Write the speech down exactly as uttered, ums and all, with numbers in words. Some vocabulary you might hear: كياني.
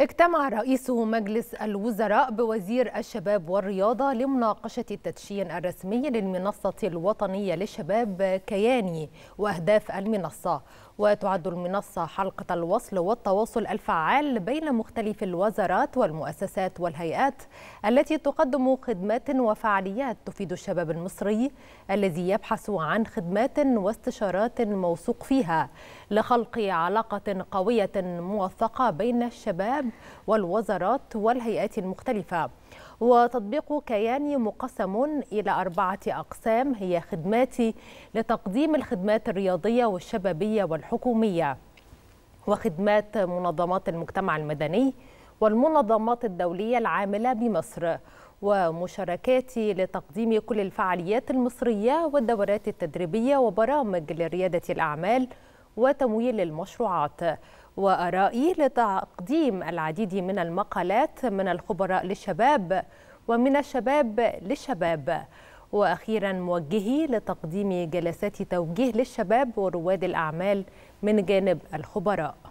اجتمع رئيس مجلس الوزراء بوزير الشباب والرياضة لمناقشة التدشين الرسمي للمنصة الوطنية للشباب كياني وأهداف المنصة. وتعد المنصة حلقة الوصل والتواصل الفعال بين مختلف الوزارات والمؤسسات والهيئات التي تقدم خدمات وفعاليات تفيد الشباب المصري الذي يبحث عن خدمات واستشارات موثوق فيها لخلق علاقة قوية موثقة بين الشباب والوزارات والهيئات المختلفة. وتطبيق كياني مقسم إلى أربعة أقسام هي خدمات لتقديم الخدمات الرياضية والشبابية والحكومية، وخدمات منظمات المجتمع المدني والمنظمات الدولية العاملة بمصر، ومشاركات لتقديم كل الفعاليات المصرية والدورات التدريبية وبرامج لريادة الأعمال وتمويل المشروعات، وآرائي لتقديم العديد من المقالات من الخبراء للشباب ومن الشباب للشباب، وأخيرا موجهي لتقديم جلسات توجيه للشباب ورواد الأعمال من جانب الخبراء.